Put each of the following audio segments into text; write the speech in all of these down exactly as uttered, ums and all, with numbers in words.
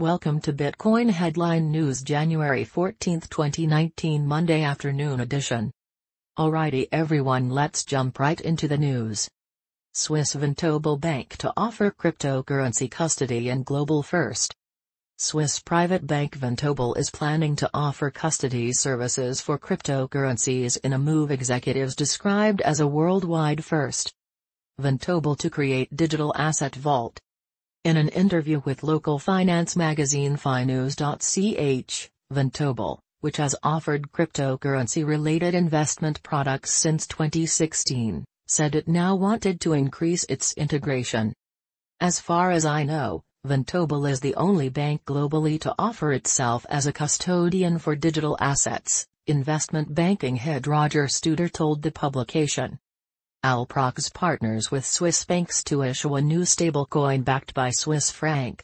Welcome to Bitcoin Headline News January fourteenth twenty nineteen Monday afternoon edition. Alrighty everyone, let's jump right into the news. Swiss Vontobel Bank to offer cryptocurrency custody and global first. Swiss private bank Vontobel is planning to offer custody services for cryptocurrencies in a move executives described as a worldwide first. Vontobel to create digital asset vault. In an interview with local finance magazine Finews dot c h, Vontobel, which has offered cryptocurrency-related investment products since twenty sixteen, said it now wanted to increase its integration. As far as I know, Vontobel is the only bank globally to offer itself as a custodian for digital assets, investment banking head Roger Studer told the publication. Alprox partners with Swiss banks to issue a new stablecoin backed by Swiss franc.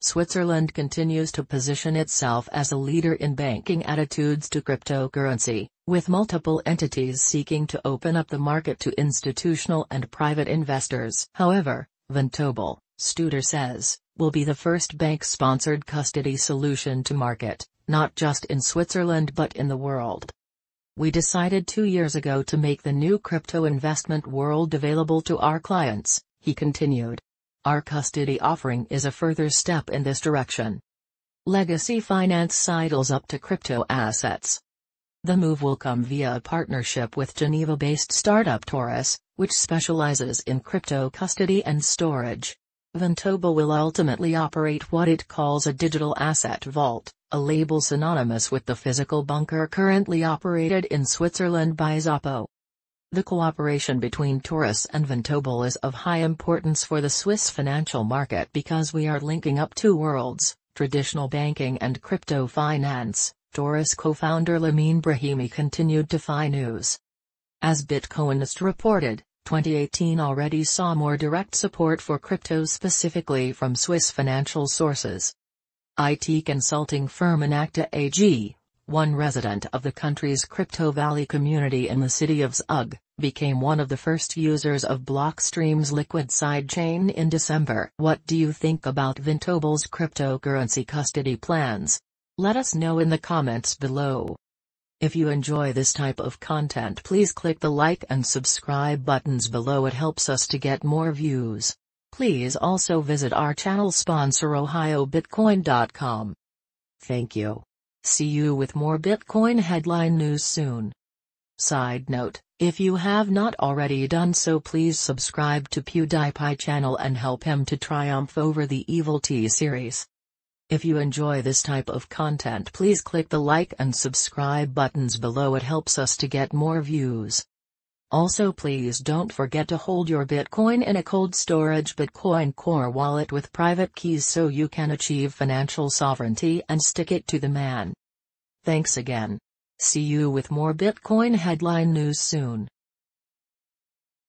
Switzerland continues to position itself as a leader in banking attitudes to cryptocurrency, with multiple entities seeking to open up the market to institutional and private investors. However, Vontobel, Studer says, will be the first bank-sponsored custody solution to market, not just in Switzerland but in the world. We decided two years ago to make the new crypto investment world available to our clients, he continued. Our custody offering is a further step in this direction. Legacy finance sidles up to crypto assets. The move will come via a partnership with Geneva-based startup Taurus, which specializes in crypto custody and storage. Vontobel will ultimately operate what it calls a digital asset vault, a label synonymous with the physical bunker currently operated in Switzerland by Zappo. The cooperation between Taurus and Vontobel is of high importance for the Swiss financial market because we are linking up two worlds, traditional banking and crypto finance, Taurus co-founder Lamine Brahimi continued to Finews. As Bitcoinist reported, twenty eighteen already saw more direct support for crypto specifically from Swiss financial sources. I T consulting firm Inacta A G, one resident of the country's Crypto Valley community in the city of Zug, became one of the first users of Blockstream's liquid sidechain in December. What do you think about Vontobel's cryptocurrency custody plans? Let us know in the comments below. If you enjoy this type of content, please click the like and subscribe buttons below. It helps us to get more views. Please also visit our channel sponsor Ohio Bitcoin dot com. Thank you. See you with more Bitcoin headline news soon. Side note, if you have not already done so, please subscribe to PewDiePie channel and help him to triumph over the evil T-Series. If you enjoy this type of content, please click the like and subscribe buttons below. It helps us to get more views. Also, please don't forget to hold your Bitcoin in a cold storage Bitcoin Core wallet with private keys so you can achieve financial sovereignty and stick it to the man. Thanks again. See you with more Bitcoin headline news soon.